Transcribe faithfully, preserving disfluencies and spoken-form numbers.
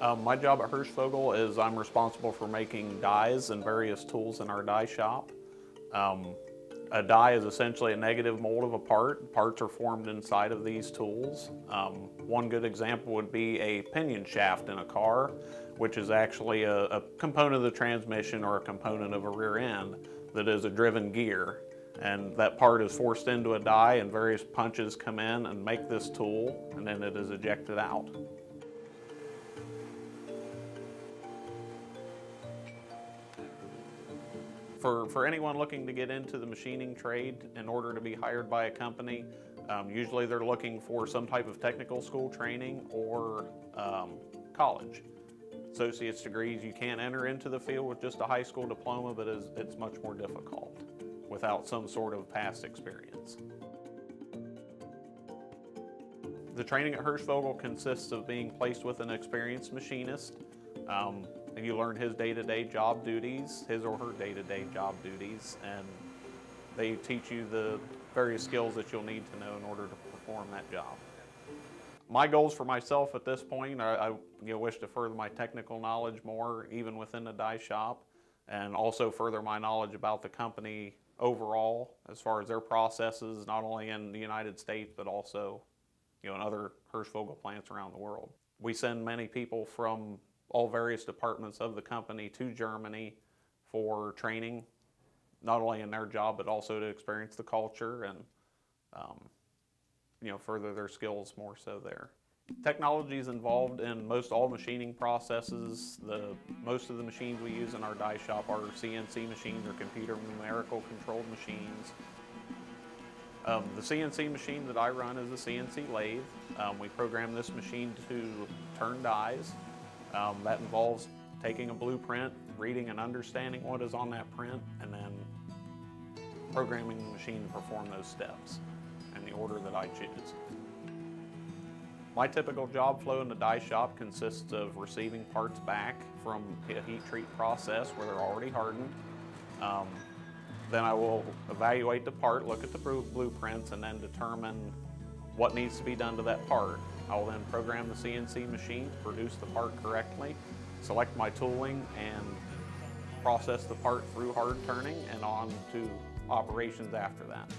Uh, my job at Hirschvogel is I'm responsible for making dies and various tools in our die shop. Um, a die is essentially a negative mold of a part. Parts are formed inside of these tools. Um, one good example would be a pinion shaft in a car, which is actually a, a component of the transmission or a component of a rear end that is a driven gear. And that part is forced into a die and various punches come in and make this tool, and then it is ejected out. For, for anyone looking to get into the machining trade, in order to be hired by a company, um, usually they're looking for some type of technical school training or um, college. Associate's degrees, you can enter into the field with just a high school diploma, but it's, it's much more difficult without some sort of past experience. The training at Hirschvogel consists of being placed with an experienced machinist. Um, You learn his day-to-day job duties, his or her day-to-day job duties, and they teach you the various skills that you'll need to know in order to perform that job. My goals for myself at this point, I, I you know, wish to further my technical knowledge more, even within the die shop, and also further my knowledge about the company overall, as far as their processes, not only in the United States, but also you know, in other Hirschvogel plants around the world. We send many people from all various departments of the company to Germany for training, not only in their job, but also to experience the culture and um, you know, further their skills more so there. Technology is involved in most all machining processes. The, most of the machines we use in our die shop are C N C machines or computer numerical controlled machines. Um, the C N C machine that I run is a C N C lathe. Um, we program this machine to turn dies. Um, that involves taking a blueprint, reading and understanding what is on that print, and then programming the machine to perform those steps in the order that I choose. My typical job flow in the die shop consists of receiving parts back from a heat treat process where they're already hardened. Um, then I will evaluate the part, look at the blueprints, and then determine what needs to be done to that part. I will then program the C N C machine to produce the part correctly, select my tooling, and process the part through hard turning and on to operations after that.